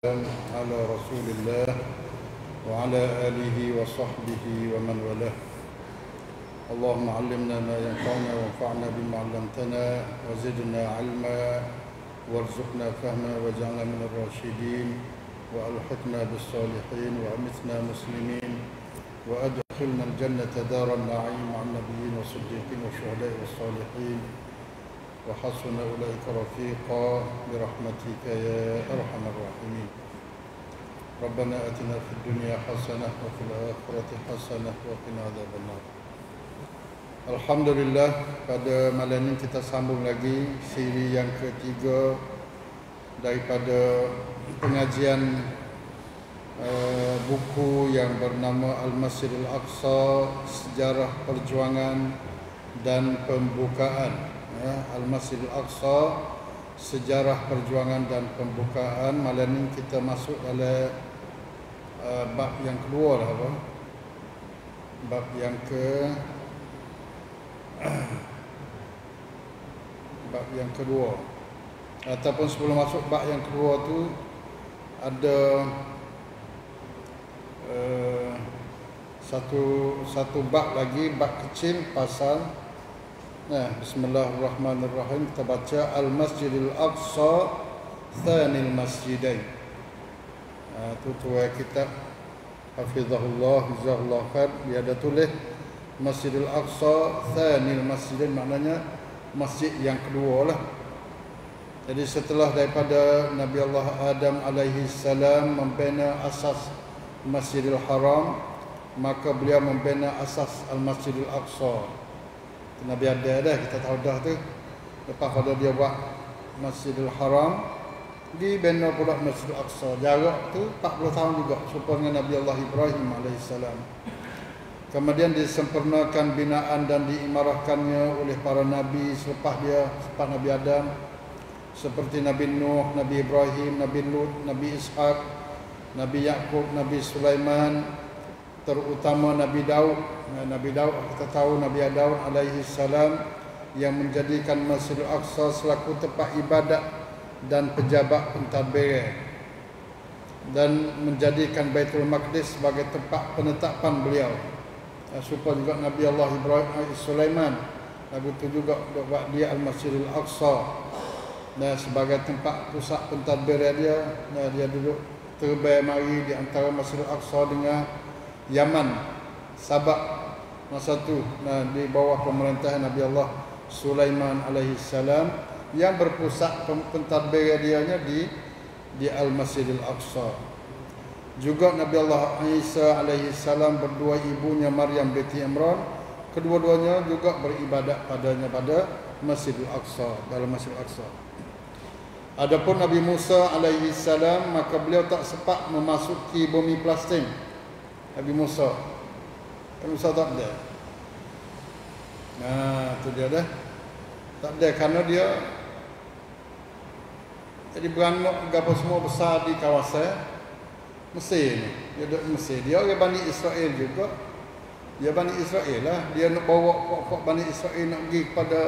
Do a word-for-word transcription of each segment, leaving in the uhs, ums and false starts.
على رسول الله وعلى آله وصحبه ومن والاه. اللهم علمنا ما ينفعنا وانفعنا بما علمتنا وزدنا علما وارزقنا فهما واجعلنا من الراشدين وألحقنا بالصالحين وأمتنا مسلمين وأدخلنا الجنة دار النعيم مع النبيين والصديقين والشهداء والصالحين وحسن أولئك رفيقا برحمتك يا أرحم الراحمين. ربنا آتنا في الدنيا حسنة وفي الآخرة حسنة وقنا عذاب النار. Alhamdulillah, pada malam ini kita sambung lagi siri yang ketiga daripada pengajian uh, buku yang bernama Al-Masjid Al-Aqsa, Sejarah Perjuangan dan Pembukaan. Al-Masjid Al-Aqsa, Sejarah Perjuangan dan Pembukaan. Malam ini kita masuk dalam uh, bab yang kedua lah, apa? Bab yang ke bab yang kedua. Ataupun sebelum masuk bab yang kedua tu ada uh, satu satu bab lagi, bab kecil pasal. Nah, bismillahirrahmanirrahim, kita baca Al-Masjid Al-Aqsa Thanil Masjidain. Ah, tu tuai kitab Hafizahullah Jazallahu Khair, dia ada tulis Masjid Al-Aqsa Thanil Masjidain, maknanya masjid yang kedua lah. Jadi setelah daripada Nabi Allah Adam alaihi salam membina asas Masjidil Haram, maka beliau membina asas Al-Masjid Al-Aqsa. Nabi ada dah, kita tahu dah tu. Lepas pada dia buat Masjidil Haram, di bina pula Masjid Al-Aqsa. Jarak tu empat puluh tahun juga, serupa dengan Nabi Allah Ibrahim alaihissalam. Kemudian disempurnakan binaan dan diimarahkannya oleh para Nabi selepas dia, selepas Nabi Adam, seperti Nabi Nuh, Nabi Ibrahim, Nabi Lut, Nabi Ishaq, Nabi Ya'qub, Nabi Sulaiman, terutama Nabi Daud. Nabi Daud, kita tahu Nabi Daud alaihi salam yang menjadikan Masjid Al-Aqsa selaku tempat ibadat dan pejabat pentadbir, dan menjadikan Baitul Maqdis sebagai tempat penetapan beliau. Serupa juga Nabi Allah Ibrahim Sulaiman, lagu tu juga buat dia Al-Masjid Al-Aqsa dan sebagai tempat pusat pentadbir dia. Dia duduk terbaik mari di antara Masjid Al-Aqsa dengan Yaman, Sabak masa tu, nah, di bawah pemerintahan Nabi Allah Sulaiman alaihi salam, yang berpusat pentadbir dianya di di Al-Masjid Al-Aqsa. Juga Nabi Allah Isa alaihi salam berdua ibunya Maryam binti Imran, kedua-duanya juga beribadat padanya pada Masjid Al-Aqsa, dalam Masjid Al-Aqsa. Adapun Nabi Musa alaihi salam, maka beliau tak sempat memasuki bumi Palestin. Nabi Musa, Nabi Musa tak ada. Nah, tu dia dah. Tak ada kerana dia jadi beranak gapo semua besar di kawasan Mesir ni. Dia duduk Mesir. Dia orang Bani Israel juga. Dia Bani Israel lah. Dia nak bawa pokok Bani Israel nak pergi kepada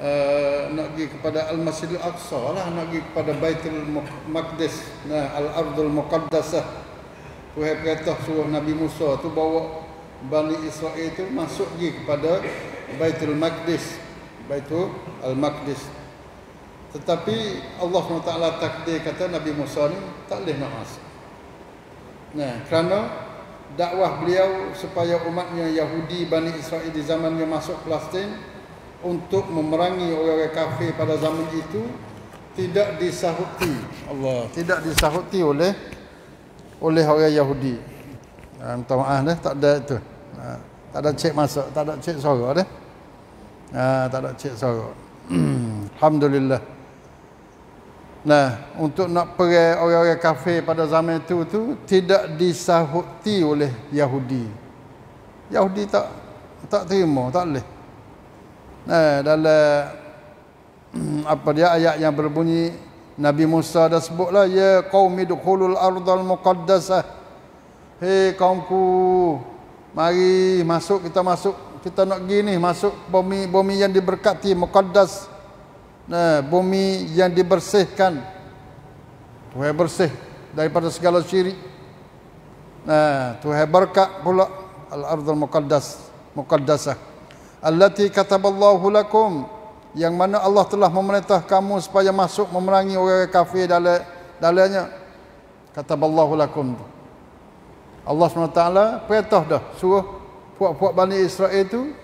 uh, nak pergi kepada Al-Masjid Al-Aqsa lah, nak pergi kepada Baitul Maqdis, nah, Al-Ardul Muqaddasah. Tuhan perintah suruh Nabi Musa tu bawa Bani Israel tu masuk pergi kepada Baitul Maqdis, Baitul Al-Maqdis. Tetapi Allah subhanahu wa taala takdir kata Nabi Musa ni tak boleh nak masuk. Nah, kerana dakwah beliau supaya umatnya Yahudi Bani Israel di zamannya masuk Palestin untuk memerangi orang-orang kafir pada zaman itu tidak disahuti. Allah tidak disahuti oleh oleh orang Yahudi. Ha, minta maaf dah, tak ada tu. Ha, tak ada cek masuk, tak ada cek suara dah. Ha, tak ada cek suara. Alhamdulillah. Nah, untuk nak perang orang-orang kafir pada zaman itu tu tidak disahuti oleh Yahudi. Yahudi tak tak terima, tak boleh. Nah, dalam apa dia ayat yang berbunyi, Nabi Musa dah sebutlah, ya qaumi dukhulul ardal muqaddasah, hei kaumku, mari masuk, kita masuk, kita nak pergi ni masuk bumi bumi yang diberkati, muqaddas, nah, bumi yang dibersihkan, Tuhan bersih daripada segala syirik. Nah, Tuhan berkat pula al-ardhul muqaddas, muqaddasah, allati kataballahu lakum, yang mana Allah telah memerintah kamu supaya masuk memerangi orang kafir dalam dalamnya. Kataballahu lakum, Allah subhanahu wa taala perintah dah suruh puak-puak Bani Israel tu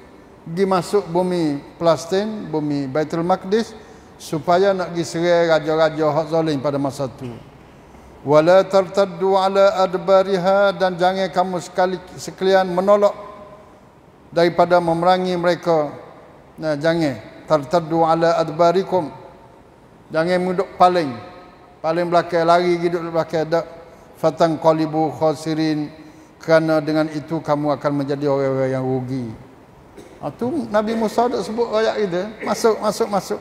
pergi masuk bumi Palestin, bumi Baitul Maqdis, supaya nak pergi serang raja-raja hak zalim pada masa tu. Wala tartaddu ala adbariha, dan jangan kamu sekali sekalian menolak daripada memerangi mereka. Nah, jangan tartaddu ala adbarikum, jangan munduk paling paling belakang, lari pergi duduk belakang, dak fatan qalibu khasirin, kerana dengan itu kamu akan menjadi orang-orang yang rugi. Itu Nabi Musa dak sebut ayat kita, masuk masuk masuk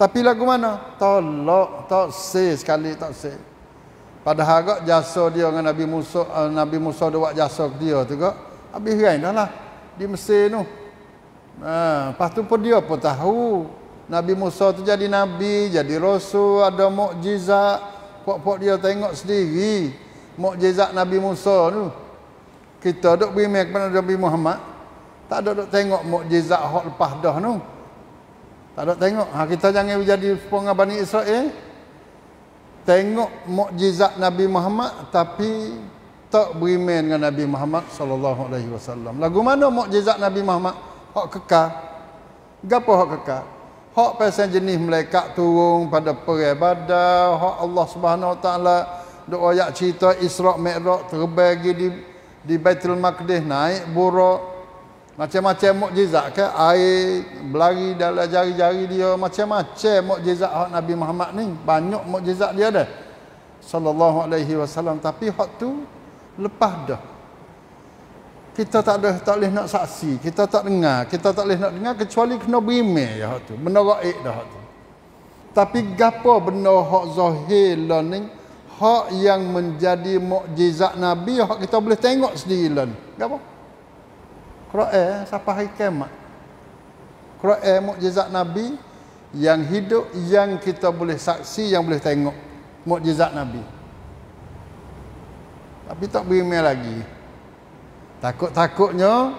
tapi lagu mana tolak tak say sekali, tak say. Padahal agak jasa dia dengan Nabi Musa, Nabi Musa dak buat jasa ke dia tu gak habis kan dah lah di Mesir tu. Ha, lepas tu pun dia pun tahu Nabi Musa tu jadi Nabi, jadi Rasul, ada mukjizat. Pok-pok dia tengok sendiri mukjizat Nabi Musa tu. Kita duk beriman kepada Nabi Muhammad, tak ada duk tengok mukjizat hak lepas dah tu, tak ada tengok. Ha, kita jangan jadi pengarang Bani Israel, tengok mukjizat Nabi Muhammad tapi tak beriman dengan Nabi Muhammad sallallahu alaihi wasallam. Lagu mana mukjizat Nabi Muhammad? Hak kekal. Gapo hak kekal? Hak pasal jenis malaikat turun pada perang Badar, hak Allah Subhanahu Wa Taala duk ayat cerita Isra Mikraj, terbang pergi di di Baitul Maqdis, naik buruk. Macam-macam mukjizat ke, air berlari dalam jari-jari dia, macam-macam mukjizat hak Nabi Muhammad ni. Banyak mukjizat dia dah sallallahu alaihi wasallam, tapi hak tu lepas dah. Kita tak ada, tak boleh nak saksi, kita tak dengar, kita tak boleh nak dengar kecuali kena beriman ya hak tu, benda gaib dah hak tu. Tapi gapo benda hak zahir lah ni, hak yang menjadi mukjizat Nabi, hak kita boleh tengok sendiri lah ni. Gapo? Quran sampai hari kiamat. Quran mukjizat Nabi yang hidup, yang kita boleh saksi, yang boleh tengok mukjizat Nabi. Tapi tak beriman lagi. Takut-takutnya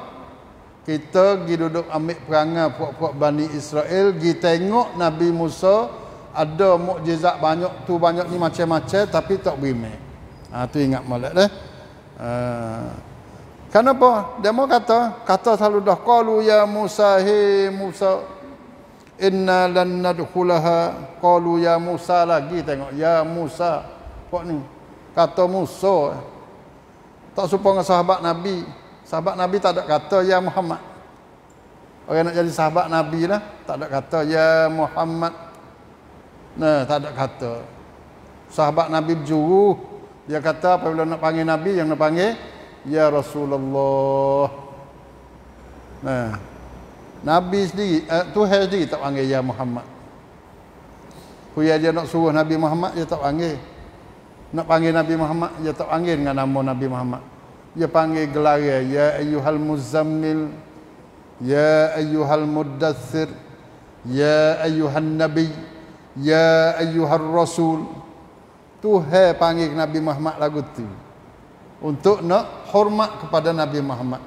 kita pergi duduk ambil perangai puak-puak Bani Israel, pergi tengok Nabi Musa ada mukjizat banyak tu banyak ni macam-macam tapi tak beriman. Ha, tu ingat molek dah. Ha, kenapa? Demo kata, kata selalu dah qalu ya Musa, hey Musa inna lan nadkhulaha, qalu ya Musa lagi, tengok ya Musa puak ni. Kata Musa tak serupa dengan sahabat Nabi. Sahabat Nabi tak ada kata ya Muhammad. Orang nak jadi sahabat Nabi lah, tak ada kata ya Muhammad. Nah, tak ada kata. Sahabat Nabi berjuru, dia kata apabila nak panggil Nabi, yang nak panggil ya Rasulullah. Nah, Nabi sendiri, eh, Tuhan sendiri tak panggil ya Muhammad. Kuya dia nak suruh Nabi Muhammad, dia tak panggil. Nak panggil Nabi Muhammad, dia tak panggil dengan nama Nabi Muhammad. Dia panggil gelar dia, ya ayyuhal muzammil, ya ayyuhal muddathir, ya ayyuhan nabi, ya ayyuhar rasul. Tuhan panggil Nabi Muhammad lagu tu untuk nak hormat kepada Nabi Muhammad.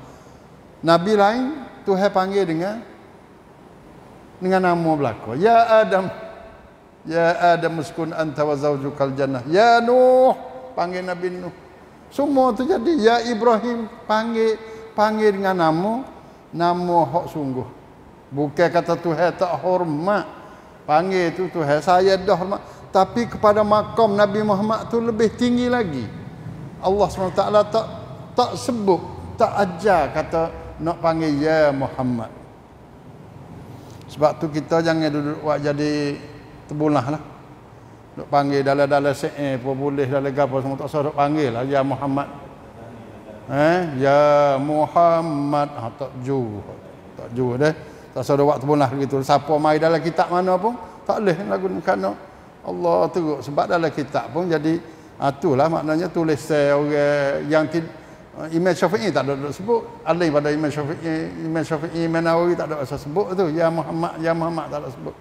Nabi lain Tuhan panggil dengan dengan nama belaka, ya Adam, ya Adam uskun anta wa zawjukal jannah, ya Nuh panggil Nabi Nuh. Semua tu jadi ya Ibrahim, panggil panggil dengan nama nama hak sungguh. Bukan kata Tuhan tak hormat. Panggil tu Tuhan saya dah hormat, tapi kepada makam Nabi Muhammad tu lebih tinggi lagi. Allah subhanahu wa taala tak tak sebut, tak ajar kata nak panggil ya Muhammad. Sebab tu kita jangan duduk buat jadi terbulah lah. Duk panggil dalam-dalam se'e pun boleh, dalam gapa semua tak usah duk panggil lah ya Muhammad. Eh, ya Muhammad, ha, tak ju. Tak ju dah. Tak usah duk buat terbulah begitu. Siapa mai dalam kitab mana pun tak leh lagu ni kerana Allah teruk, sebab dalam kitab pun jadi atulah maknanya tulis orang yang tid, Imam Syafi'i tak ada sebut. Alih pada Imam Syafi'i, Imam Syafi'i Imam Nawawi tak ada sebut tu ya Muhammad, ya Muhammad tak ada sebut.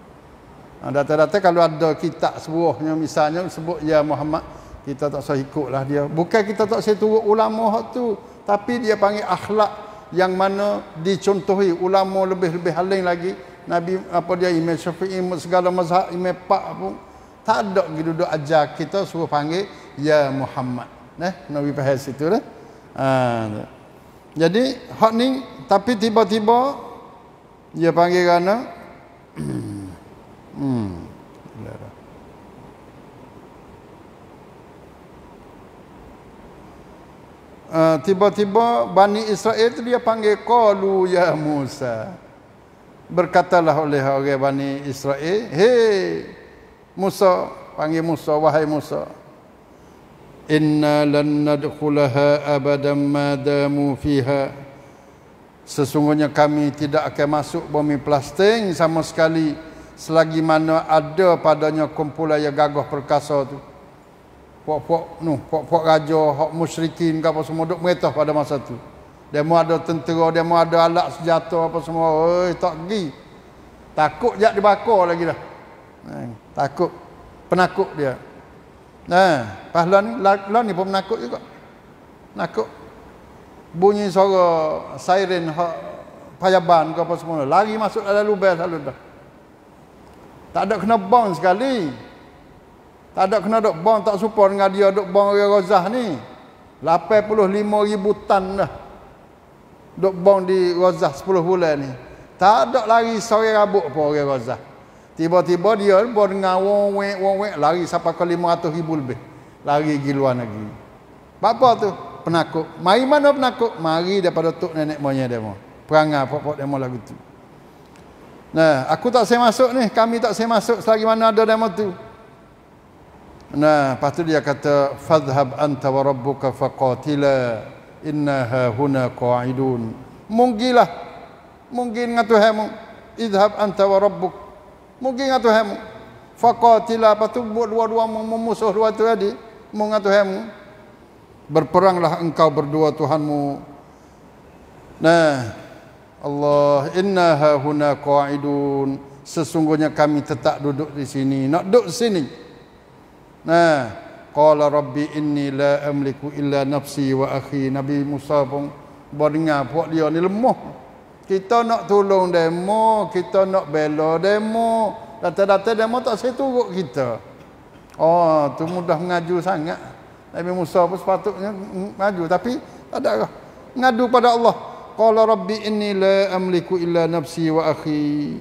Data-data kalau ada kitab sebuahnya misalnya sebut ya Muhammad, kita tak usah ikutlah dia. Bukan kita tak usah turut ulama hak tu, tapi dia panggil akhlak yang mana dicontohi ulama lebih-lebih haling lagi. Nabi apa dia Imam Syafi'i segala mazhab Imam Pak pun tak ada gitu duduk ajar kita suruh panggil ya Muhammad. Nah, Nabi faham situ dah. Ha. Jadi hak ni tapi tiba-tiba dia panggil kerana Hmm. Tiba-tiba uh, Bani Israel tu dia panggil qalu ya Musa. Berkatalah oleh orang Bani Israel, "Hei Musa, panggil Musa, wahai Musa. Inna lan nadkhulaha abadan ma damu fiha." Sesungguhnya kami tidak akan masuk bumi Palestin sama sekali selagi mana ada padanya kumpulan yang gagah perkasa tu. Puak-puak nu, puak-puak raja, hak musyrikin ke apa semua duk merintah pada masa tu. Dia mau ada tentera, dia mau ada alat senjata apa semua, oi tak pergi. Takut jak dibakar lagi dah. Nah, takut penakut dia. Nah, pahlawan ni, lawan ni pun penakut juga. Nakut. Bunyi suara siren hak payaban ke apa semua, lari masuk dalam lubang lalu dah. Tak ada kena bom sekali. Tak ada kena dok bom tak support dengan dia dok bom orang Rozah ni. lapan puluh lima ribu tan dah. Dok bom di Rozah sepuluh bulan ni. Tak ada lari sore rabuk pun orang Rozah. Tiba-tiba dia bom dengan wong wek wong wek lari sampai ke lima ratus ribu lebih. Lari pergi luar negeri. Apa tu? Penakut. Mari mana penakut? Mari daripada tok nenek moyang demo. Perangai pokok demo lagu tu. Nah, aku tak saya masuk ni, kami tak saya masuk selagi mana ada demo tu. Nah, lepas tu dia kata fadhhab anta wa rabbuka faqatila inna hahuna qa'idun. Munggilah. Mungkin dengan Tuhanmu. Idhhab anta wa rabbuk. Mungkin dengan Tuhanmu. Faqatila, lepas tu buat dua-dua memusuh dua tu tadi, mung dengan Tuhanmu. Berperanglah engkau berdua Tuhanmu. Nah, Allah inna hahuna qa'idun, sesungguhnya kami tetap duduk di sini, nak duduk sini. Nah, qala rabbi inni la amliku illa nafsi wa akhi. Nabi Musa pun berdengar puak dia ni lemah. Kita nak tolong demo, kita nak bela demo, data-data demo tak saya turut kita. Oh, tu mudah mengaju sangat. Nabi Musa pun sepatutnya maju tapi tak ada ngadu pada Allah. Qala rabbi inni la amliku illa nafsi wa akhi.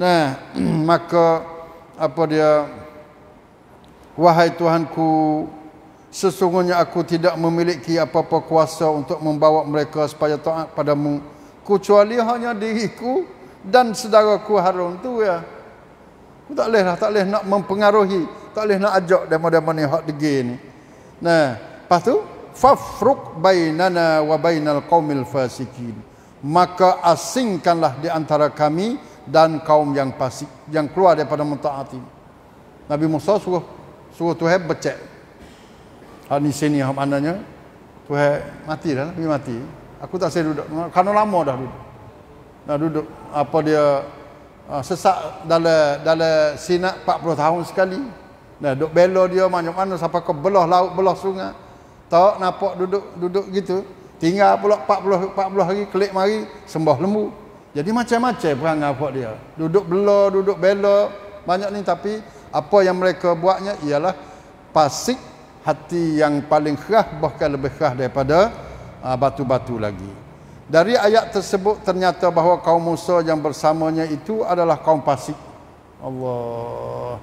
Nah, maka apa dia, wahai Tuhanku, sesungguhnya aku tidak memiliki apa-apa kuasa untuk membawa mereka supaya taat padamu, kecuali hanya diriku dan saudaraku Harun tu ya. Aku tak bolehlah, tak boleh nak mempengaruhi, tak boleh nak ajak demo-demo ni hak degil ni. Nah, lepas tu fafruq bainana wa bainal qaumil fasikin, maka asingkanlah di antara kami dan kaum yang fasik, yang keluar daripada mentaati. Nabi Musa suruh suruh Tuhan becek. Hak ni sini hak mananya Tuhan mati dah, Nabi mati. Aku tak saya duduk kerana lama dah duduk. Dah duduk apa dia sesak dalam dalam Sinak empat puluh tahun sekali. Dah duk bela dia mana-mana sampai ke belah laut, belah sungai. Tak nampak duduk-duduk gitu. Tinggal pula empat puluh empat puluh hari kelik mari sembah lembu. Jadi macam-macam perangai buat dia. Duduk bela, duduk bela banyak ni, tapi apa yang mereka buatnya ialah pasik hati yang paling kerah, bahkan lebih kerah daripada batu-batu lagi. Dari ayat tersebut ternyata bahawa kaum Musa yang bersamanya itu adalah kaum pasik. Allah.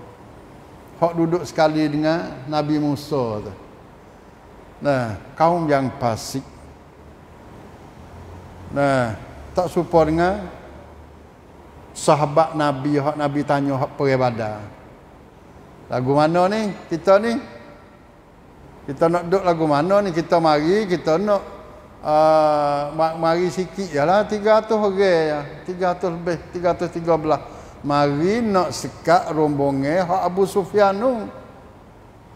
Hak duduk sekali dengan Nabi Musa tu. Nah, kaum yang pasik. Nah, tak serupa dengan sahabat Nabi, hak Nabi tanya hak perang Badar. Lagu mana ni? Kita ni. Kita nak duduk lagu mana ni? Kita mari, kita nak uh, mari sikit jelah tiga ratus orang, tiga ratus lebih, tiga ratus tiga belas. Mari nak sekat rombongan hak Abu Sufyan tu.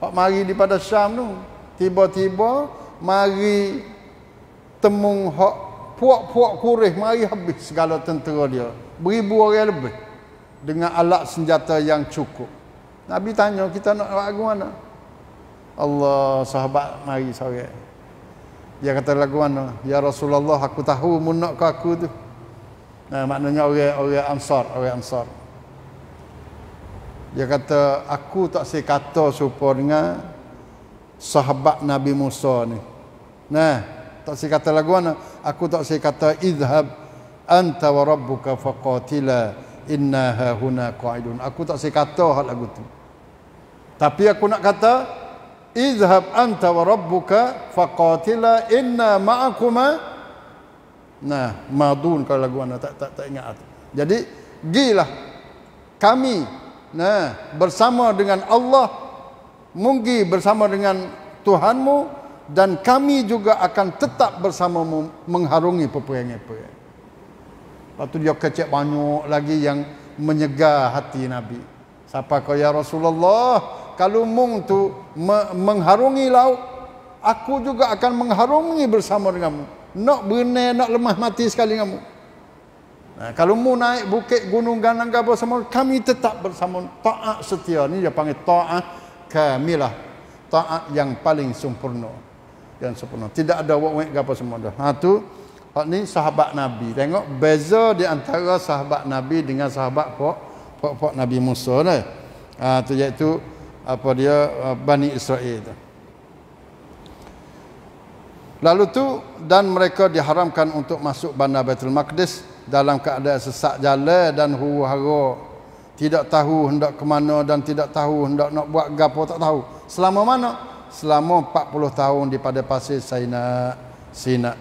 Hak mari daripada Syam tu. Tiba-tiba mari temung hak puak-puak Quraisy mari habis segala tentera dia. Beribu orang lebih. dengan alat senjata yang cukup. Nabi tanya, kita nak lagu mana? Allah, sahabat mari sore. Dia kata, lagu mana? Ya Rasulullah, aku tahu mu nak ke aku tu. Nah, maknanya orang-orang Ansar, orang Ansar. Dia kata, aku tak saya kata serupa dengan sahabat Nabi Musa ni. Nah, tak saya kata lagu mana? Aku tak saya kata idhab anta wa rabbuka faqatila inna hahuna qaidun. Aku tak saya kata hal lagu tu. Tapi aku nak kata idhab anta wa rabbuka faqatila inna ma'akuma. Nah, madun kalau lagu anda tak tak, tak ingat. Jadi, gilah kami nah bersama dengan Allah, munggi bersama dengan Tuhanmu, dan kami juga akan tetap bersamamu mengharungi peperangan-peperangan. Lepas tu dia kecek banyak lagi yang menyegar hati Nabi. Siapa kau ya Rasulullah, kalau mung tu me mengharungi laut, aku juga akan mengharungi bersama denganmu. Nak berenang, nak lemah mati sekali kamu. Nah, kalau mu naik bukit, gunung, ganang, apa semua, kami tetap bersama. Ta'at setia ni dia panggil ta'at kamilah. Ta'at yang paling sempurna. Yang sempurna. Tidak ada wak-wak apa semua dah. Ha tu, hak ni sahabat Nabi. Tengok beza di antara sahabat Nabi dengan sahabat pok pok, pok Nabi Musa dah. Ha tu iaitu apa dia Bani Israel tu. Lalu tu, dan mereka diharamkan untuk masuk bandar Baitul Maqdis dalam keadaan sesak jala dan huru-hara. Tidak tahu hendak ke mana dan tidak tahu hendak nak buat gapo, tak tahu. Selama mana? Selama empat puluh tahun di pada pasir Sina. Sina.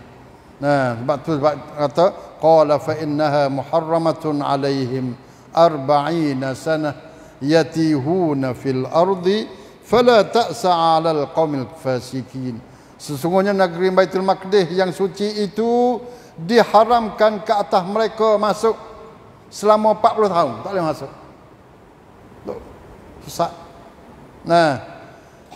Nah, sebab tu sebab kata qala fa innaha muharramatun alaihim arba'ina sanah yatihuna fil ardi fala ta'sa 'alal qaumil fasikin. Sesungguhnya negeri Baitul Maqdis yang suci itu diharamkan ke atas mereka masuk selama empat puluh tahun. Tak boleh masuk. Sesat. Nah,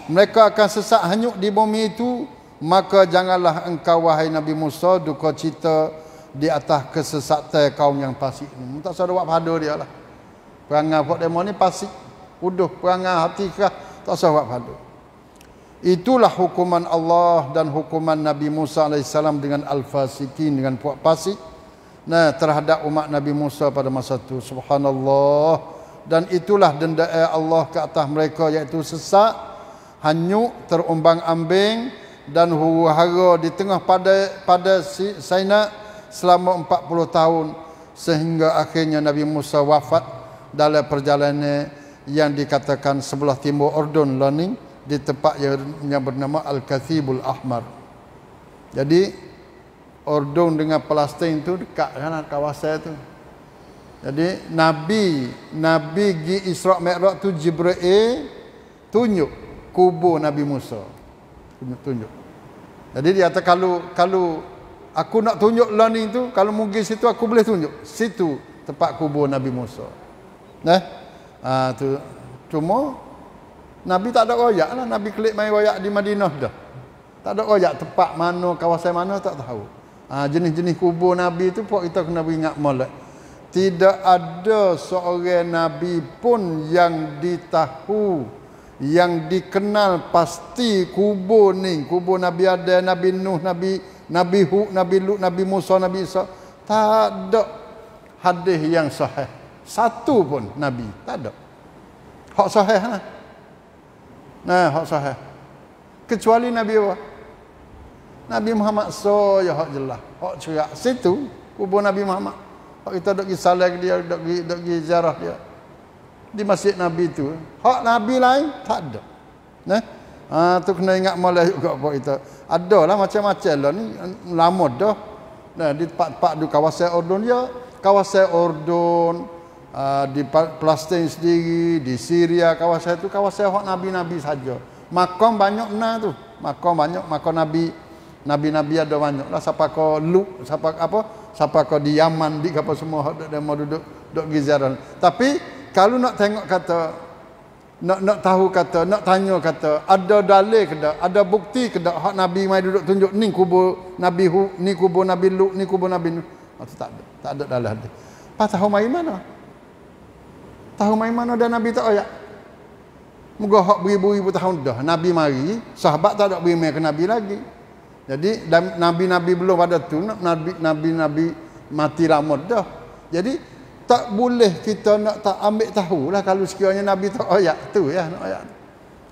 mereka akan sesat hanyut di bumi itu. Maka janganlah engkau wahai Nabi Musa duka cita di atas kesesatan kaum yang pasik ini. Tak sahaja buat pada dia lah. Perangai buat demo ni pasik. Uduh perangai hati kerah. Tak sahaja buat pada. Itulah hukuman Allah dan hukuman Nabi Musa alaihissalam dengan al-fasikin, dengan puak fasik. Nah, terhadap umat Nabi Musa pada masa itu. Subhanallah. Dan itulah denda Allah ke atas mereka, iaitu sesak, hanyut, terumbang-ambing dan huru-hara di tengah pada pada Saina selama empat puluh tahun, sehingga akhirnya Nabi Musa wafat dalam perjalanan yang dikatakan sebelah timur Urdun Lening, di tempat yang bernama Al-Kathibul Ahmar. Jadi Urdun dengan Palestin tu dekat kan kawasan tu. Jadi Nabi Nabi gi Isra Mikraj tu Jibril tunjuk kubur Nabi Musa. Tunjuk tunjuk. Jadi dia kata kalau kalau aku nak tunjuk learning tu, kalau mungkin situ aku boleh tunjuk. Situ tempat kubur Nabi Musa. Nah. Ah tu cuma Nabi tak ada royak lah. Nabi klik main royak di Madinah dah. Tak ada royak tempat mana, kawasan mana tak tahu. Jenis-jenis ha, kubur Nabi tu pun kita kena beringat molek. Tidak ada seorang Nabi pun yang ditahu, yang dikenal pasti kubur ni. Kubur Nabi Adam, Nabi Nuh, Nabi Nabi Hud, Nabi Lut, Nabi Musa, Nabi Isa. Tak ada hadis yang sahih. Satu pun Nabi. Tak ada. Hak sahih lah. Nah, hak sahih. Kecuali Nabi Allah. Nabi Muhammad so ya hak jelah. Hak cerak situ kubur Nabi Muhammad. Hak kita dok pergi salat dia, dok pergi dok pergi ziarah dia. Di masjid Nabi tu. Hak Nabi lain tak ada. Nah. Ha tu kena ingat malah juga apa kita. Adalah macam-macam lah ni lama dah. Nah, di tempat-tempat di kawasan Urdun dia, kawasan Urdun. Uh, di Palestin sendiri, di Syria, kawasan itu kawasan hak nabi-nabi saja. Makam banyak nah tu. Makam banyak, makam nabi, nabi-nabi ada banyaklah. Siapa kau Lut, siapa apa? Siapa kau di Yaman, di apa semua hak dia mau duduk duduk ziarah. Tapi kalau nak tengok kata nak nak tahu kata, nak tanya kata, ada dalil ke dak? Ada bukti ke dak hak nabi mai duduk tunjuk ni kubur Nabi Hud, ni kubur Nabi Lut, ni kubur Nabi Nuh. Tak ada. Tak ada dalil. Patah mai mana? Tahu main mana dah Nabi tak ayak. Moga hak beribu-ribu tahun dah Nabi mari, sahabat tak ada beri main ke Nabi lagi. Jadi nabi-nabi belum ada tu, nabi-nabi mati lama dah. Jadi tak boleh kita nak tak ambil tahulah kalau sekiranya Nabi tak ayak tu ya, nak ayak.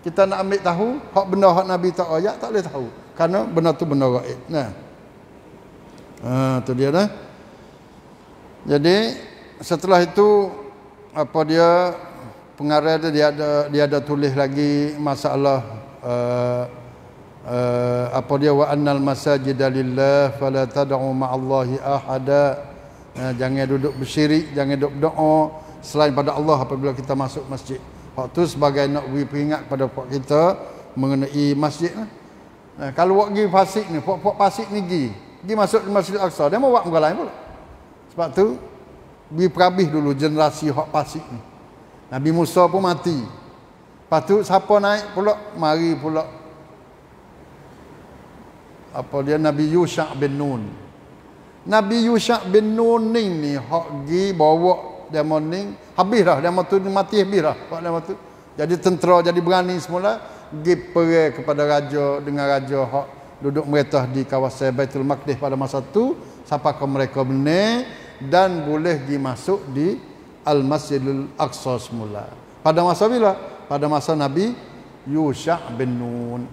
Kita nak ambil tahu hak benda hak Nabi tak ayak tak boleh tahu. Kerana benda tu benda gaib. Nah. Ha, tu dia dah. Jadi setelah itu apa dia pengarah dia, dia ada dia ada tulis lagi masalah uh, uh, apa dia wa annal masajida lillah fala tad'u ma'allahi ahada. Nah, jangan duduk bersyirik, jangan duduk berdoa selain pada Allah apabila kita masuk masjid. Hak tu sebagai nak beri peringat pada puak kita mengenai masjid lah. Nah, kalau wak gi fasik ni, puak-puak fasik ni gi Dia masuk ke Masjid Al-Aqsa, dia mau buat muka lain pula. Sebab tu, beri perhabis dulu generasi hak pasik ni. Nabi Musa pun mati. Lepas tu, siapa naik pula? Mari pula. Apa dia? Nabi Yusha bin Nun. Nabi Yusha bin Nun ni ni, hak gi bawa demo ni, habis dah. Demo tu mati habis dah. Tu. Jadi tentera, jadi berani semula. Gi perang kepada raja, dengan raja hak duduk mereka di kawasan Baitul Maqdis pada masa tu sampai ke mereka benar dan boleh dimasuk di Al-Masjid Al-Aqsa semula. Pada masa bila? Pada masa Nabi Yusha bin Nun.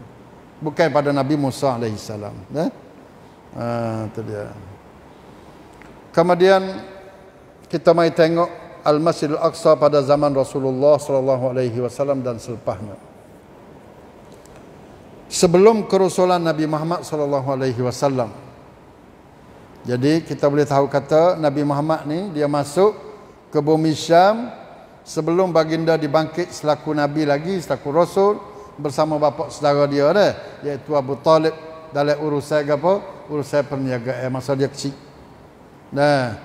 Bukan pada Nabi Musa alaihissalam. Eh? Ha, itu dia. Kemudian kita mai tengok Al-Masjid Al-Aqsa pada zaman Rasulullah sallallahu alaihi wasallam dan selepasnya. Sebelum kerusulan Nabi Muhammad sallallahu alaihi wasallam. Jadi kita boleh tahu kata Nabi Muhammad ni dia masuk ke bumi Syam sebelum baginda dibangkit selaku Nabi lagi, selaku Rasul bersama bapa saudara dia dah, iaitu Abu Talib dalam urusan apa? Urusan perniagaan masa dia kecil. Nah,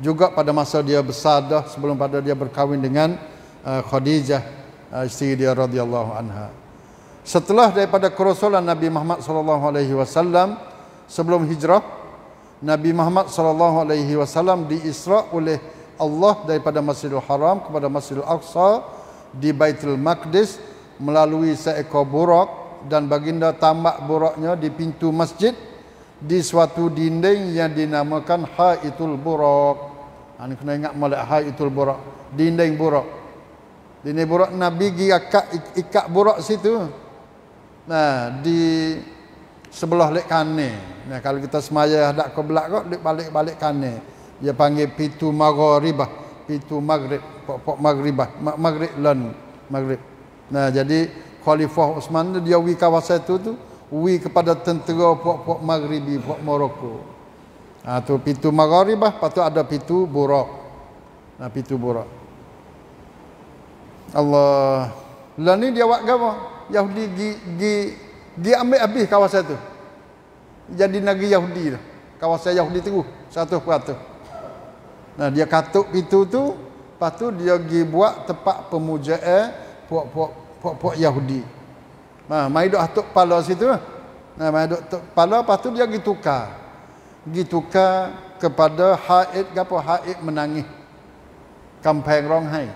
juga pada masa dia besar dah sebelum pada dia berkahwin dengan uh, Khadijah uh, isteri dia radhiyallahu anha. Setelah daripada kerosolan Nabi Muhammad sallallahu alaihi wasallam sebelum hijrah, Nabi Muhammad sallallahu alaihi wasallam diisra oleh Allah daripada Masjidil Haram kepada Masjidil Aqsa di Baitul Maqdis melalui seekor burak dan baginda tambak buraknya di pintu masjid di suatu dinding yang dinamakan Haitul Burak. Anda kena ingat molek Haitul Burak, dinding burak. Dinding burak Nabi gi ikat, ikat burak situ. Nah, di sebelah lek kanan. Nah, kalau kita semaya hadap kiblat kok balik-balik kanan. Dia panggil pintu maghribah, pintu maghrib, pokok maghribah, maghrib lan, maghrib. Nah, jadi Khalifah Uthman dia wi kawasan itu tu, wi kepada tentera pokok maghribi, pokok Morocco. Ah tu pintu maghribah, patut ada pintu burak. Nah, pintu burak. Allah. Lan ni dia buat gapo? Yahudi gi, gi, gi ambil habis kawasan tu. Jadi negeri Yahudi dah. Kawasan Yahudi terus seratus peratus. Nah, dia katuk pintu tu, lepas tu dia gi buat tempat pemujaan puak-puak Yahudi. Nah, mai duk atuk kepala situ. Nah, mai duk atuk kepala, lepas tu dia gi tukar. Gi tukar kepada haid gapo haid menangis. Kampung Ronghai.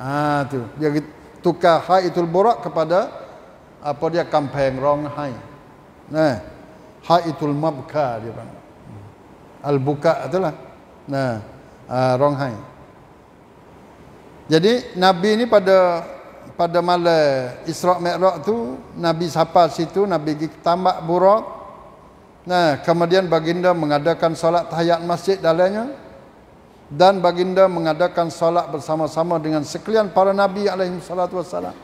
Ah tu, dia gi tukar Haitul Burak kepada apa dia kampung Ronghai. Nah, Haitul Mabka dia panggil. Al Buka itulah. Nah, uh, Ronghai. Jadi Nabi ni pada pada malam Isra Mikraj tu Nabi sapa situ, Nabi pergi ke tambak burak. Nah, kemudian baginda mengadakan solat tahiyat masjid dalamnya. Dan baginda mengadakan salat bersama-sama dengan sekalian para Nabi alaihi salatu wassalam.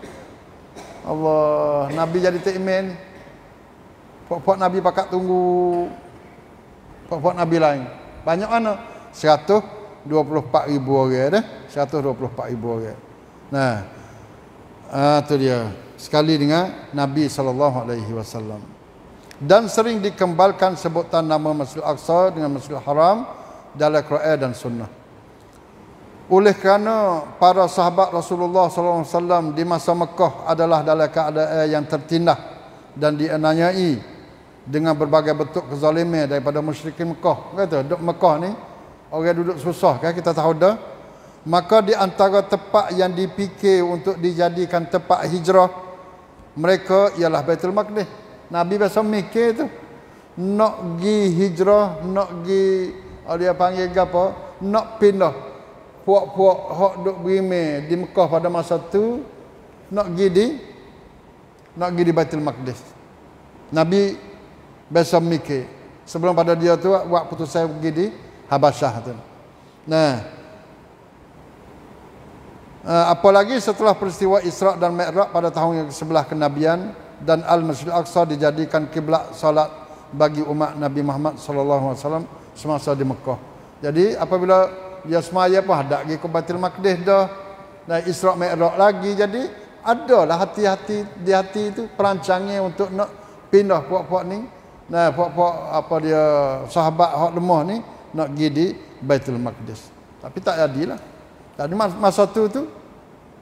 Allah, Nabi jadi ta'min. Puak-puak Nabi pakat tunggu puak-puak Nabi lain. Banyak mana? seratus dua puluh empat ribu orang dah. seratus dua puluh empat ribu orang. Nah, ah, tu dia. Sekali dengan Nabi sallallahu alaihi wasallam. Dan sering dikembalkan sebutan nama Masjid Al-Aqsa dengan Masjid Al-Haram dalam Quran dan Sunnah. Oleh kerana para sahabat Rasulullah sallallahu alaihi wasallam di masa Mekah adalah dalam keadaan yang tertindas dan dianiayai dengan berbagai bentuk kezaliman daripada musyrikin Mekah. Kata duduk Mekah ni orang duduk susah kan, kita tahu dah. Maka di antara tempat yang dipikir untuk dijadikan tempat hijrah mereka ialah Baitul Maqdis. Nabi biasa mikir tu, nak pergi hijrah, nak pergi, dia panggil apa, nak pindah. Puak-puak hok duk berimeh di Mekah pada masa tu nak pergi di nak pergi di Baitul Maqdis. Nabi biasa mikir sebelum pada dia tu buat putusan pergi di Habasyah tu. Nah, apalagi setelah peristiwa Isra' dan Mi'raj pada tahun yang sebelah kenabian dan Al-Masjid Al-Aqsa dijadikan kiblat salat bagi umat Nabi Muhammad sallallahu alaihi wasallam semasa di Mekah. Jadi apabila dia semaya pun hendak pergi ke Baitul Maqdis dah, dan Isra' Mi'raj lagi, jadi adalah hati-hati di hati itu perancangnya untuk nak pindah puak-puak ni. Nah, puak-puak apa dia sahabat hak lemah ni nak pergi di Baitul Maqdis. Tapi tak jadilah. Tadi masa tu tu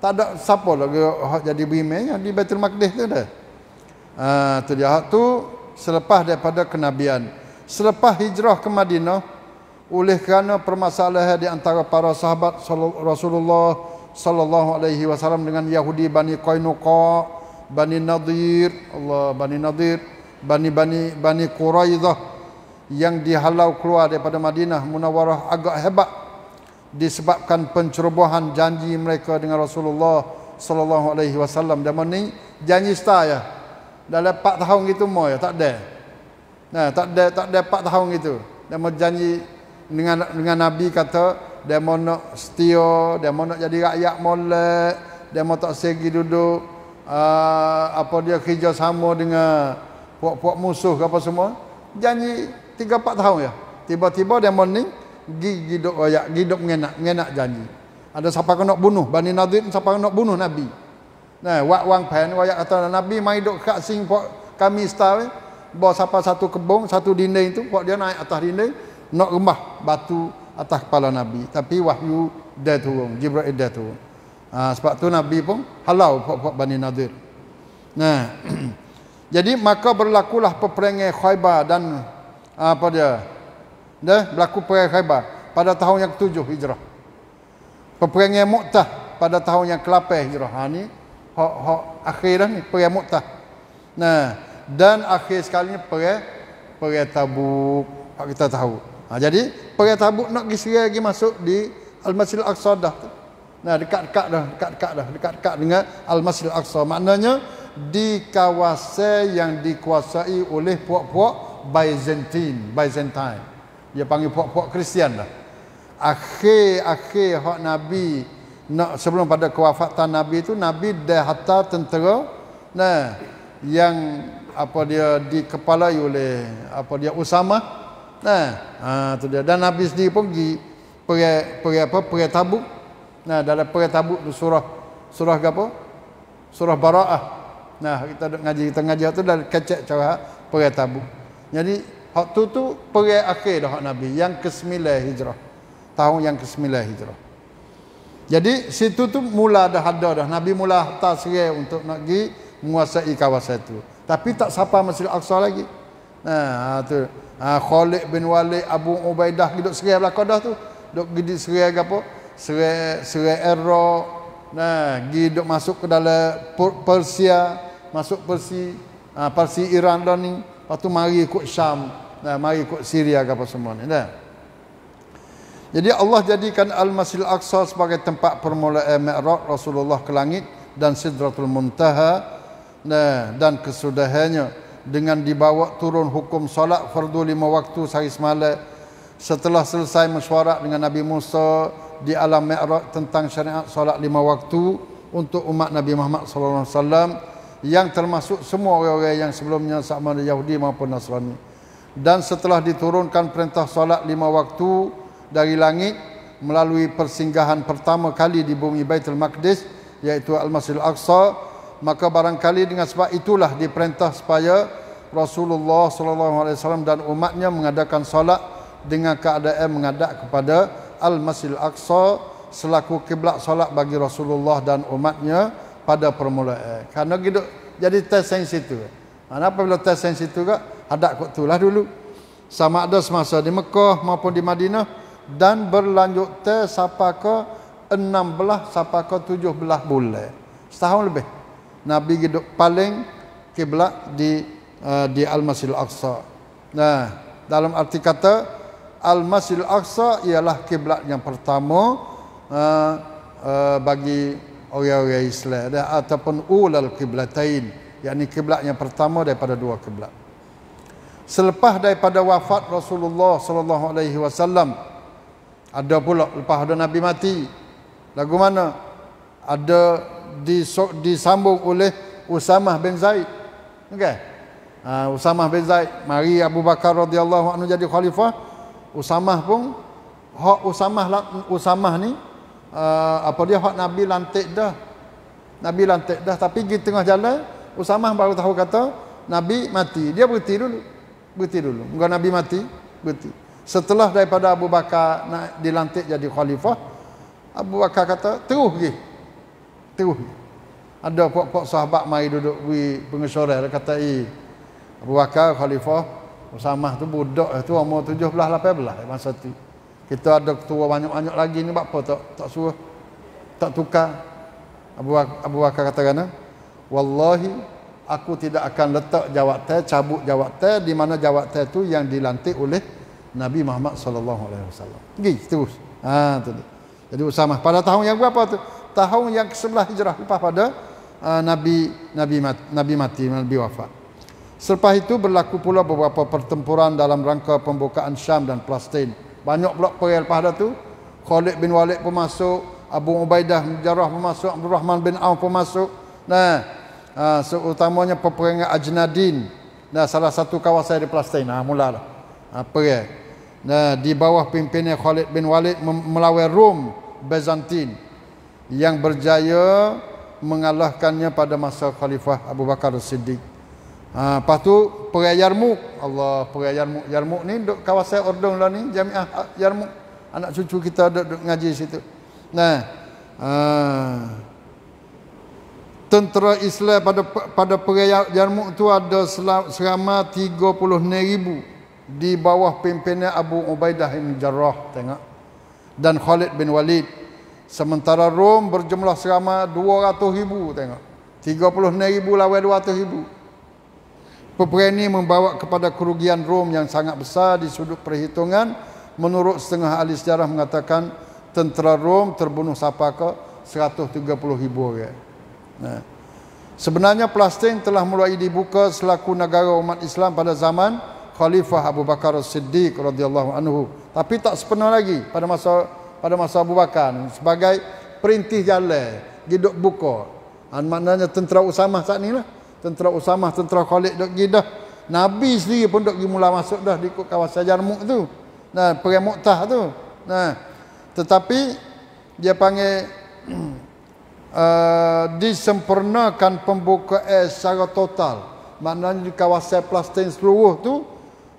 tak ada siapa lagi jadi berimeh di Baitul Maqdis tu dah. Ah ha, tu dia hak tu selepas daripada kenabian. Selepas hijrah ke Madinah oleh kerana permasalahan di antara para sahabat Rasulullah sallallahu alaihi wasallam dengan Yahudi Bani Qainuqa, Bani Nadir, Allah Bani Nadir, Bani Bani Bani Qurayzah yang dihalau keluar daripada Madinah Munawwarah agak hebat disebabkan pencerobohan janji mereka dengan Rasulullah sallallahu alaihi wasallam. Dan ni janji start ya. Dalam empat tahun gitu moy tak ada. Nah, tak ada tak ada empat tahun gitu. Dan janji dengan dengan Nabi kata dia mau nak setia, dia mau nak jadi rakyat molek, dia mau tak segi duduk uh, apa dia kerja sama dengan puak-puak musuh ke apa semua. Janji tiga empat tahun ya. Tiba-tiba dia mau ni gigi dok royak, gigi dok mengenak, mengenak janji. Ada siapa kena bunuh Bani Nadir, siapa kena bunuh Nabi. Nah, wak wang pen royak kata Nabi mai dok kat sing pok kami star, bawa siapa satu kebong, satu dinding tu pok dia naik atas dinding, nak remah batu atas kepala Nabi. Tapi wahyu dia turun, Jibril dia turun. Ha, sebab tu Nabi pun halau pok-pok Bani Nadir. Nah. Jadi maka berlakulah peperangan Khaibar dan apa dia? Dah berlaku perang Khaibar pada tahun yang ketujuh hijrah. Peperangan Mu'tah pada tahun yang kelapa hijrah. Ha ni hak hak akhir dah ni perang Mu'tah. Nah, dan akhir sekali ni perang perang Tabuk hak kita tahu. Ha, jadi perang Tabuk nak Israel lagi masuk di Al-Masjid Al-Aqsa dah. Nah, dekat-dekat dah, dekat-dekat dah, dekat-dekat dengan Al-Masjid Al-Aqsa. Maknanya di kawasan yang dikuasai oleh puak-puak Byzantine, Byzantine. Dia panggil puak-puak Kristian dah. Akhir-akhir hak Nabi nak sebelum pada kewafatan Nabi tu, Nabi dah hantar tentera nah yang apa dia dikepalai oleh apa dia Usamah. Nah, ha tu dia. Dan Nabi sendiri pun pergi perang perang apa? Perang Tabuk. Nah, dalam perang Tabuk tu surah surah apa? Surah Bara'ah. Nah, kita duk ngaji kita ngaji tu dah kecek cara perang Tabuk. Jadi hak tu tu perang akhir dah hak Nabi yang kesembilan hijrah. Tahun yang kesembilan hijrah. Jadi situ tu mula dah ada dah. Nabi mula hantar serang untuk nak pergi menguasai kawasan tu. Tapi tak sampai Masjid Al-Aqsa lagi. Nah, ha tu. Ha, Khalid bin Walid, Abu Ubaidah duduk serang belakang dah tu. Duduk pergi serang apa? Serang serang Iraq. Nah, pergi duduk masuk ke dalam Persia, masuk Persia, ha, Persia Iran dah ni. Lepas tu mari ikut Syam, nah, mari ikut Syria ke apa semua ni dah. Jadi Allah jadikan Al-Masjid Al-Aqsa sebagai tempat permulaan Mi'raj Rasulullah ke langit dan Sidratul Muntaha, nah, dan kesudahannya dengan dibawa turun hukum solat fardu lima waktu sehari semalam setelah selesai mesyuarat dengan Nabi Musa di alam Mi'raj tentang syariat solat lima waktu untuk umat Nabi Muhammad sallallahu alaihi wasallam, yang termasuk semua orang-orang yang sebelumnya sama ada Yahudi maupun Nasrani. Dan setelah diturunkan perintah solat lima waktu dari langit melalui persinggahan pertama kali di bumi Baitul Maqdis iaitu Al-Masjid Al-Aqsa, maka barangkali dengan sebab itulah diperintah supaya Rasulullah sallallahu alaihi wasallam dan umatnya mengadakan solat dengan keadaan mengadap kepada Al-Masjid Al-Aqsa selaku kiblat solat bagi Rasulullah dan umatnya pada permulaan. Kerana kita jadi test sains situ. Mana apabila test sains situ ke hadap kot tulah dulu. Sama ada semasa di Mekah maupun di Madinah dan berlanjut test siapakah enam belas sampai ke tujuh belas bulan, setahun lebih Nabi duduk paling kiblat di uh, di Al-Masjid Al-Aqsa. Nah, dalam arti kata Al-Masjid Al-Aqsa ialah kiblat yang pertama uh, uh, bagi orang-orang Islam dan ataupun ulal qiblatain, yakni kiblat yang pertama daripada dua kiblat. Selepas daripada wafat Rasulullah sallallahu alaihi wasallam, ada pula lepas ada Nabi mati. Lagu mana? Ada disambung oleh Usamah bin Zaid. Okey. Uh, Usamah bin Zaid, mari Abu Bakar radhiyallahu anhu jadi khalifah, Usamah pun hak Usamah Usamah ni uh, apa dia hak Nabi lantik dah. Nabi lantik dah, tapi di tengah jalan Usamah baru tahu kata Nabi mati. Dia berhenti dulu. Berhenti dulu. Bukan Nabi mati, berhenti. Setelah daripada Abu Bakar nak dilantik jadi khalifah, Abu Bakar kata, terus pergi. Terus. Ada pokok-pokok sahabat mari duduk beri pengesyarah. Dia kata, eh, Abu Bakar khalifah, Usamah tu budak tu umur tujuh belas lapan belas masa tu. Kita ada ketua banyak-banyak lagi ni, buat apa tak tak suruh, tak tukar. Abu Bakar, Abu Bakar kata kan, wallahi aku tidak akan letak jawatan, cabut jawatan di mana jawatan tu yang dilantik oleh Nabi Muhammad sallallahu alaihi wasallam. Pergi terus. Ha tu. Jadi Usamah pada tahun yang berapa tu? Tahun yang ke sebelas Hijrah, lepas pada uh, Nabi Nabi mati, Nabi mati, Nabi wafat. Selepas itu berlaku pula beberapa pertempuran dalam rangka pembukaan Syam dan Palestin. Banyak pula perang pada tu. Khalid bin Walid pun masuk, Abu Ubaidah bin Jarrah pun masuk, Abdul Rahman bin Awf pun masuk. Nah, uh, seutamanya peperangan Ajnadin. Nah, salah satu kawasan di Palestin. Nah, mulalah. Ha, perang. Nah, di bawah pimpinan Khalid bin Walid melawan Rom Bizantin yang berjaya mengalahkannya pada masa Khalifah Abu Bakar As-Siddiq. Ha, lepas tu perang Yarmouk. Allah, perang Yarmouk. Yarmouk ni duk kawasan Ordon lah ni, Jamiah Yarmouk. Anak cucu kita duk, duk ngaji situ. Nah, ha, tentera Islam pada pada perang Yarmouk tu ada selama tiga puluh ribu di bawah pimpinan Abu Ubaidah bin Jarrah, tengok, dan Khalid bin Walid. Sementara Rom berjumlah selama dua ratus ribu, tengok, tiga puluh ribu lawan dua ratus ribu. Peperangan ini membawa kepada kerugian Rom yang sangat besar di sudut perhitungan. Menurut setengah ahli sejarah mengatakan tentera Rom terbunuh sampai ke seratus tiga puluh ribu orang. Nah, sebenarnya Palestin telah mulai dibuka selaku negara umat Islam pada zaman Khalifah Abu Bakar As-Siddiq radhiyallahu anhu, tapi tak sepenuh lagi pada masa pada masa Abu Bakar sebagai perintih jalan gidok buka. An maknanya tentera Usamah saat inilah, tentera Usamah, tentera Khalid dok gidah. Nabi sendiri pun dok mula masuk dah di kawasan Yarmouk tu. Nah, perang Mu'tah tu. Nah, tetapi dia panggil uh, disempurnakan pembukaan secara total. Maknanya di kawasan Palestin seluruh tu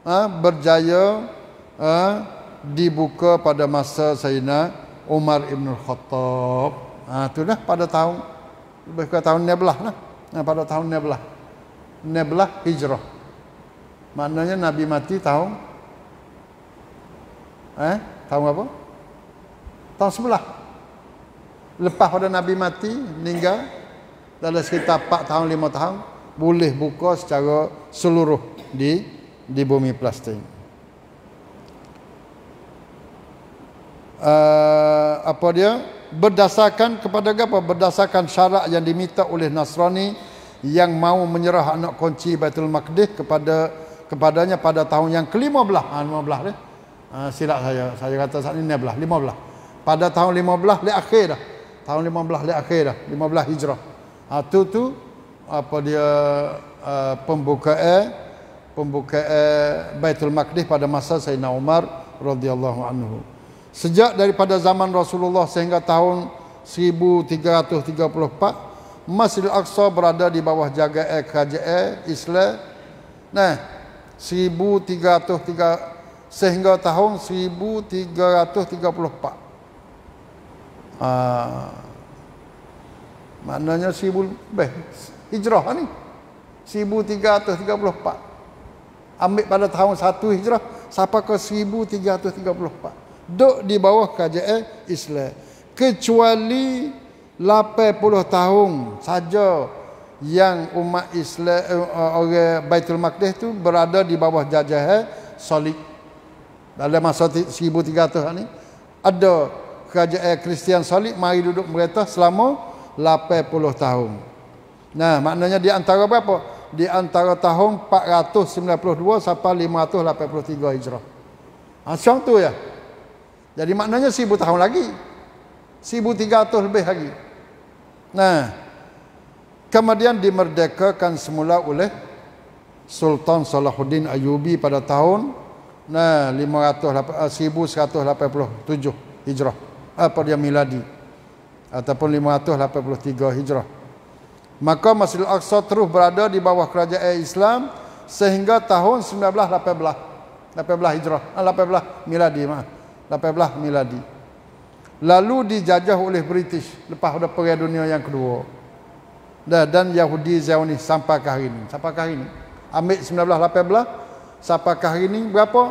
Ha, berjaya ha, dibuka pada masa Sayyidina Umar ibn Khattab. Ah, ha, tu dah pada tahun lebih kurang tahun enam belas lah. Nah, pada tahun enam belas enam belas Hijrah. Maknanya Nabi mati tahun eh tahun apa? Tahun sebelah. Lepas pada Nabi mati meninggal dalam sekitar empat tahun lima tahun boleh buka secara seluruh di di bumi Palestin. Uh, apa dia? Berdasarkan kepada apa? Berdasarkan syarat yang diminta oleh Nasrani yang mau menyerah anak kunci Baitul Maqdis kepada kepadanya pada tahun yang ke lima belas. Ah, lima belas ni. Uh, silap saya. Saya kata saat ini enam belas, lima belas. Pada tahun lima belas li akhir dah. Tahun lima belas li akhir dah. lima belas Hijrah. Ah, tu tu apa dia uh, pembukaan pembukaan Baitul Maqdis pada masa Sayyidina Umar radhiyallahu anhu. Sejak daripada zaman Rasulullah sehingga tahun seribu tiga ratus tiga puluh empat, Masjid Al-Aqsa berada di bawah jagaan kerajaan Islam. Nah, seribu tiga ratus tiga sehingga tahun seribu tiga ratus tiga puluh empat. Ah, maknanya seribu lebih Hijrah ni. seribu tiga ratus tiga puluh empat. Ambil pada tahun satu Hijrah sampai ke seribu tiga ratus tiga puluh empat. Duduk di bawah kerajaan Islam. kecuali lapan puluh tahun saja yang umat Islam orang Baitul Maqdis tu berada di bawah jajahan Salib. Dalam masa seribu tiga ratus ni ada kerajaan Kristian Salib mari duduk merintah selama lapan puluh tahun. Nah, maknanya di antara berapa? Di antara tahun empat ratus sembilan puluh dua sampai lima ratus lapan puluh tiga Hijrah. Macam tu ya. Jadi maknanya seribu tahun lagi. seribu tiga ratus lebih lagi. Nah, kemudian dimerdekakan semula oleh Sultan Salahuddin Ayyubi pada tahun nah lima ratus, seribu seratus lapan puluh tujuh Hijrah apa dia miladi ataupun lima ratus lapan puluh tiga Hijrah. Maka Masjid Al-Aqsa terus berada di bawah kerajaan Islam sehingga tahun seribu sembilan ratus lapan belas Hijrah, lapan belas miladi, maaf, lapan belas miladi. Lalu dijajah oleh British lepas pada Perang Dunia yang kedua. Dan Yahudi Zionis sampai ke hari ini. Sampai ke hari ini. Ambil seribu sembilan ratus lapan belas sampai ke hari ini berapa?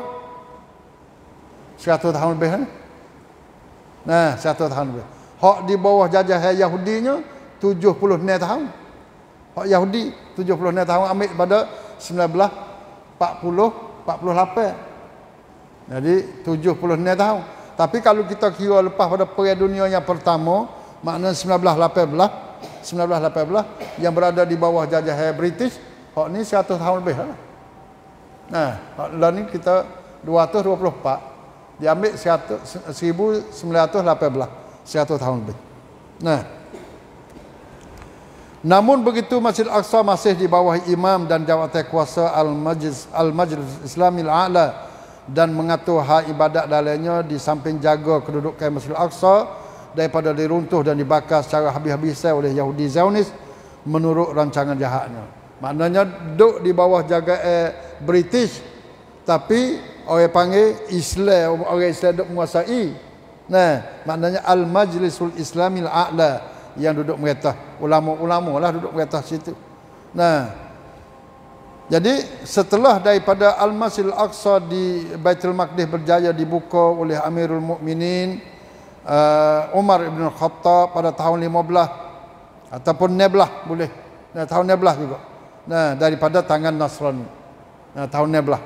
seratus tahun lebih. Eh? Nah, seratus tahun lebih. Hak di bawah jajahan Yahudinya tujuh puluh enam tahun. Hak Yahudi tujuh puluh enam tahun ambil pada seribu sembilan ratus empat puluh lapan. Jadi tujuh puluh enam tahun. Tapi kalau kita kira lepas pada Perang Dunia yang pertama, maknanya seribu sembilan ratus lapan belas, seribu sembilan ratus lapan belas yang berada di bawah jajahan British, hak ni seratus tahun lebih lah. Nah, hak lah ni kita dua ratus dua puluh empat, dia ambil seribu sembilan ratus lapan belas, seratus tahun lebih. Nah, namun begitu Masjid Al-Aqsa masih di bawah imam dan jawatan kuasa Al-Majlis Al-Majlis Islamil A'la dan mengatur hak ibadat dalamnya di samping jaga kedudukan Masjid Al-Aqsa daripada diruntuh dan dibakar secara habis-habisan oleh Yahudi Zionis menurut rancangan jahatnya. Maknanya duduk di bawah jagaan eh, British, tapi orang panggil Islam, orang Islam duduk menguasai. Nah, maknanya Al-Majlisul Islamil A'la yang duduk merintah, ulama-ulama lah duduk merintah situ. Nah, jadi setelah daripada Al-Masjid Al-Aqsa di Baitul Maqdis berjaya dibuka oleh Amirul Mukminin uh, Umar Ibn Khattab pada tahun lima belas ataupun enam belas boleh. Nah, tahun enam belas juga. Nah, daripada tangan Nasrani. Nah, tahun enam belas.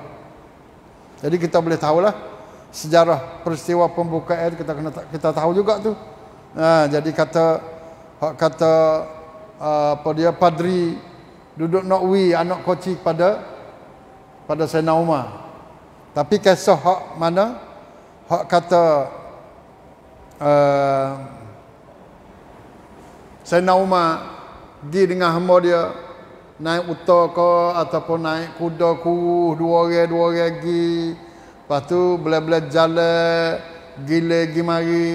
Jadi kita boleh tahulah sejarah peristiwa pembukaan kita kena kita tahu juga tu. Nah, jadi kata kata uh, apa dia padri duduk nakwi anak koci pada pada Sayyidina Umar. Tapi kisah hak mana? Hak kata uh, Sayyidina Umar di dengan hamba dia naik unta ke ataupun naik kuda kuruh dua orang dua orang lagi. Lepas tu belah-belah jalan gile gimari.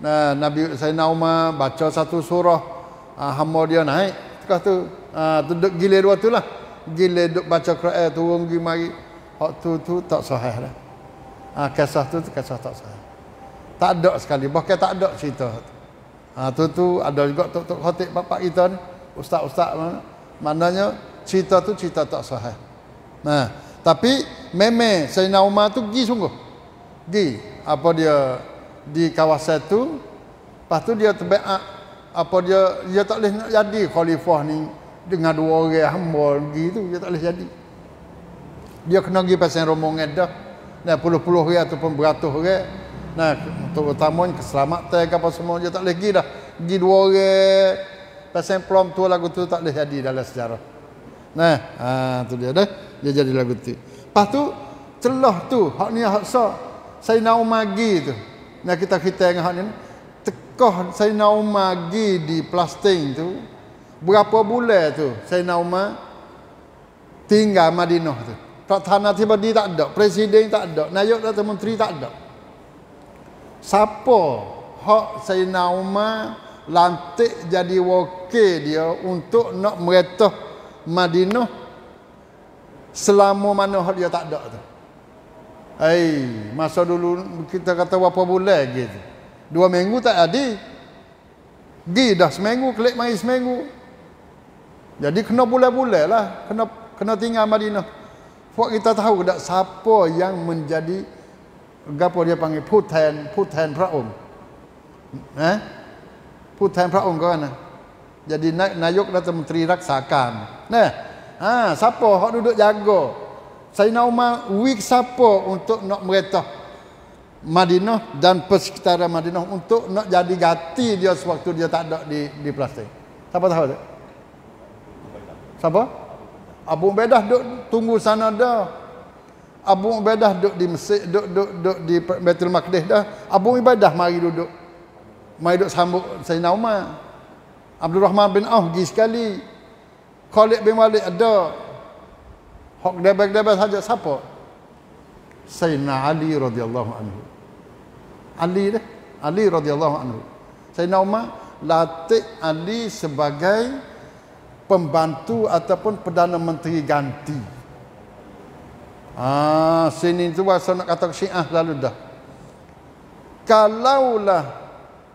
Nah, Nabi Sayyidina Umar baca satu surah, uh, hamba dia naik tekah tu. Ah, ha, duduk gila dua tu lah. Gila duduk baca Quran turun pergi mari. Hak tu tu tak sahih lah. Ah, ha, kisah tu kisah tak sahih. Tak ada sekali, bahkan tak ada cerita. Ah, ha, tu tu ada juga tok-tok khatib bapak kita ni, ustaz-ustaz mana. Maknanya cerita tu cerita tak sahih. Nah, tapi memang Sayyidina Umar tu pergi sungguh. Pergi apa dia di kawasan tu. Lepas tu dia terbeak apa dia dia tak boleh nak jadi khalifah ni. Dengan dua orang hamba gitu dia tak boleh jadi. Dia kena pergi pasang rombongan dah. Nah, puluh-puluh orang ataupun beratus orang. Nah, terutamanya keselamatan apa semua dia tak boleh pergi dah. Pergi dua orang pasang prom tu lagu tu tak boleh jadi dalam sejarah. Nah, ha, tu dia dah. Dia jadi lagu tu. Lepas tu celah tu hak ni hak sah. Sayyidina Umar pergi tu. Nah, kita kita dengan hak ni. Tekah Sayyidina Umar pergi di Palestin tu. Berapa bulan tu Sayyidina Umar tinggal Madinah tu. Tanah tiba-tiba tak ada, presiden tak ada, naib atau menteri tak ada. Siapa hak Sayyidina Umar lantik jadi wakil dia untuk nak meretah Madinah selama mana hak dia tak ada tu. Hai, masa dulu kita kata berapa bulan gitu. Dua minggu tak ada. Gi dah seminggu, klik mari seminggu. Jadi kena bulan-bulan lah. Kena kena tinggal Madinah. Buat kita tahu tak siapa yang menjadi gapo dia panggil Putan, Putan Praum. นะพูดแทนพระองค์ก็นะjadi nayuk Datuk Menteri raksakan. Nah, ha, siapa hak duduk jaga? Sayyidina Umar wik siapa untuk nak merintah Madinah dan persekitaran Madinah untuk nak jadi ganti dia sewaktu dia tak ada di di Palestin. Siapa tahu tak? Siapa? Abu Ubaidah duk tunggu sana dah. Abu Ubaidah duk di Mesir, duk duk duk di Baitul Maqdis dah. Abu Ubaidah mari duduk. Mari duduk sambut Sayyidina Umar. Abdul Rahman bin Awf pergi sekali. Khalid bin Walid ada. Hak debek-debek saja siapa? Sayyidina Ali radhiyallahu anhu. Ali dah. Ali radhiyallahu anhu. Sayyidina Umar latih Ali sebagai pembantu ataupun Perdana Menteri ganti. Ah, sini tu bahasa nak kata Syiah lalu dah. Kalaulah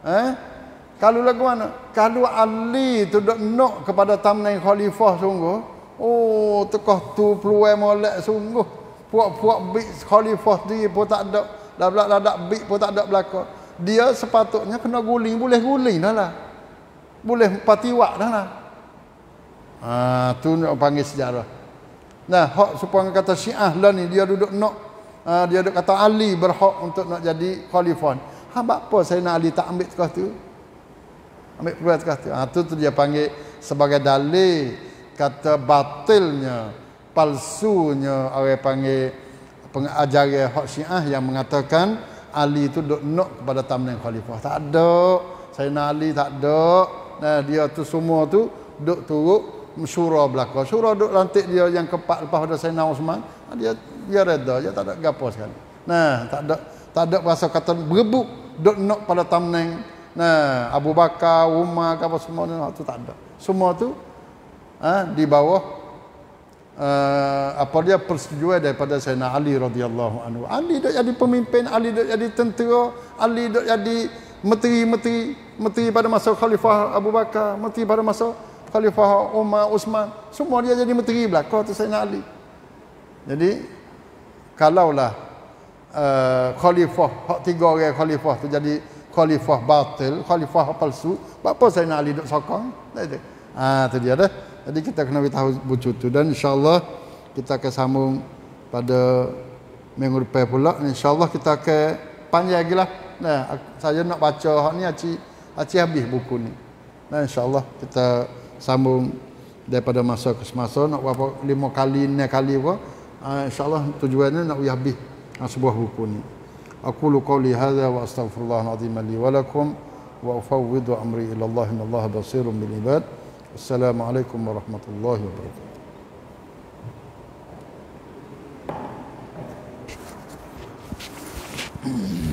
eh kalau lagu mana? Kalau Ali tu dok nak kepada tamnain khalifah sungguh. Oh, tokoh tu peluang molek sungguh. Puak-puak big khalifah dia pun tak ada. Ladak-ladak big pun tak ada belaka. Dia sepatutnya kena guling, boleh guling dah lah. Boleh patiwak dah lah. Ha, tu nak panggil sejarah. Nah, hak supaya kata Syiah lah ni dia duduk nak uh, dia duduk kata Ali berhak untuk nak jadi khalifah. Ha, apa saya nak Ali tak ambil tokoh tu? Ambil peluang kata. Ha, tu, tu dia panggil sebagai dalil kata batilnya, palsunya orang panggil pengajaran hak Syiah yang mengatakan Ali tu duk nak kepada tamnain khalifah. Tak ada. Sayyidina Ali tak ada. Nah, dia tu semua tu duk turut syura belaka. Syura duk lantik dia yang keempat lepas pada Sayyidina Uthman. Ha, dia dia reda, dia tak ada gapo sekali. Nah, tak ada tak ada bahasa kata berebut duk nak pada tamnain. Nah, Abu Bakar, Umar, apa semua itu tak ada. Semua tu ha, di bawah uh, apa dia persetujuan daripada Sayyidina Ali radhiyallahu anhu. Ali dah jadi pemimpin, Ali dah jadi tentera, Ali dah jadi menteri-menteri, menteri pada masa Khalifah Abu Bakar, menteri pada masa Khalifah Umar, Uthman. Semua dia jadi menteri belaka tu Sayyidina Ali. Jadi kalaulah uh, Khalifah, hak tiga orang Khalifah tu jadi khalifah batil, khalifah palsu, apa Sayyidina Ali duk sokong? Tak ada. Ah, tu dia dah. Jadi kita kena tahu bucu tu dan insya-Allah kita akan sambung pada minggu depan pula. Insya-Allah kita akan panjang lagi lah. Nah, saya nak baca hak ni aci aci habis buku ni. Nah, insya-Allah kita sambung daripada masa ke semasa nak berapa lima kali, enam kali apa. Ah, insya-Allah tujuannya nak habis sebuah buku ni. أقول قولي هذا وأستغفر الله العظيم لي ولكم وأفوض أمري إلى الله إن الله بصير بالعباد السلام عليكم ورحمة الله وبركاته